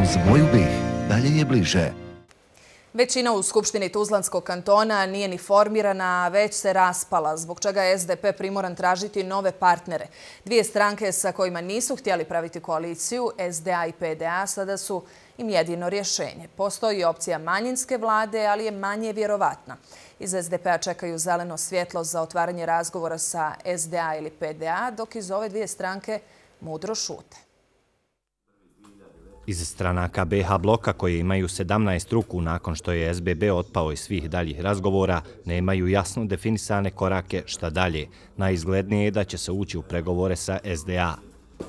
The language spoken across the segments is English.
Uz moju bih, dalje je bliže. Većina u Skupštini Tuzlanskog kantona nije ni formirana, već se raspala, zbog čega je SDP primoran tražiti nove partnere. Dvije stranke sa kojima nisu htjeli praviti koaliciju, SDA i PDA, sada su im jedino rješenje. Postoji opcija manjinske vlade, ali je manje vjerovatna. Iz SDP-a čekaju zeleno svjetlo za otvaranje razgovora sa SDA ili PDA, dok iz ove dvije stranke mudro šute. Iz strana KBH bloka, koje imaju 17 ruku nakon što je SBB otpao iz svih daljih razgovora, nemaju jasno definisane korake šta dalje. Najizglednije je da će se ući u pregovore sa SDA.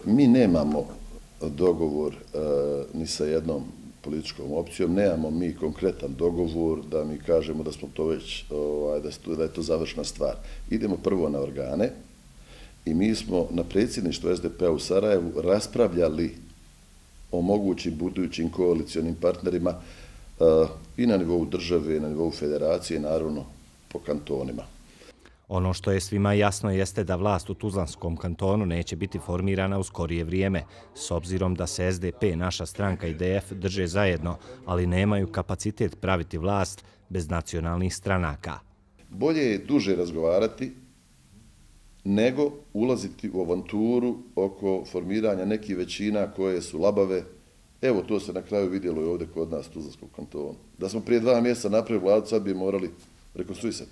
Mi nemamo dogovor ni sa jednom političkom opcijom, nemamo mi konkretan dogovor da mi kažemo da smo to već, da je to završna stvar. Idemo prvo na organe i mi smo na predsjedništvu SDP-a u Sarajevu raspravljali o mogućim budućim koalicijonim partnerima i na nivou države, na nivou federacije, naravno po kantonima. Ono što je svima jasno jeste da vlast u Tuzlanskom kantonu neće biti formirana u skorije vrijeme, s obzirom da se SDP, naša stranka i DF drže zajedno, ali nemaju kapacitet praviti vlast bez nacionalnih stranaka. Bolje je duže razgovarati nego ulaziti u avanturu oko formiranja nekih većina koje su labave. Evo, to se na kraju vidjelo i ovdje kod nas u Tuzlanskom kantonu. Da smo prije 2 mjeseca napravili vladu, sad bi morali rekonstruisati.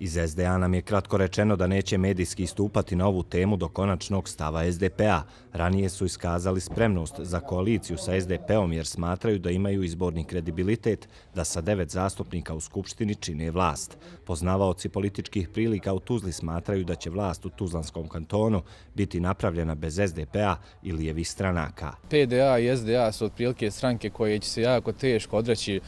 Iz SDA nam je kratko rečeno da neće medijski istupati na ovu temu do konačnog stava SDP-a. Ranije su iskazali spremnost za koaliciju sa SDP-om jer smatraju da imaju izborni kredibilitet da sa 9 zastupnika u Skupštini čine vlast. Poznavaoci političkih prilika u Tuzli smatraju da će vlast u Tuzlanskom kantonu biti napravljena bez SDP-a i lijevih stranaka. PDA i SDA su otprilike stranke koje će se jako teško odreći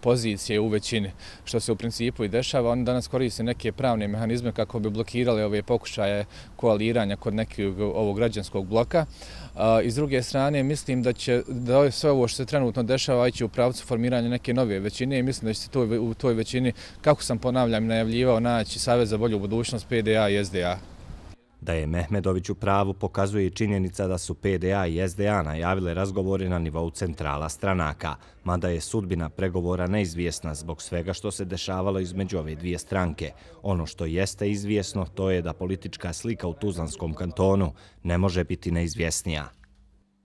pozicije u većini, što se u principu i dešava. Oni danas koriste neke pravne mehanizme kako bi blokirali ove pokušaje koaliranja kod nekog ovog građanskog bloka. I s druge strane, mislim da će sve ovo što se trenutno dešava ići u pravcu formiranja neke nove većine i mislim da će se u toj većini, kako sam ponavljam najavljivao, naći Savez za bolju budućnost PDA i SDA. Da je Mehmedović u pravu pokazuje i činjenica da su PDA i SDA najavile razgovore na nivou centrala stranaka, mada je sudbina pregovora neizvjesna zbog svega što se dešavalo između ove dvije stranke. Ono što jeste izvjesno to je da politička slika u Tuzlanskom kantonu ne može biti neizvjesnija.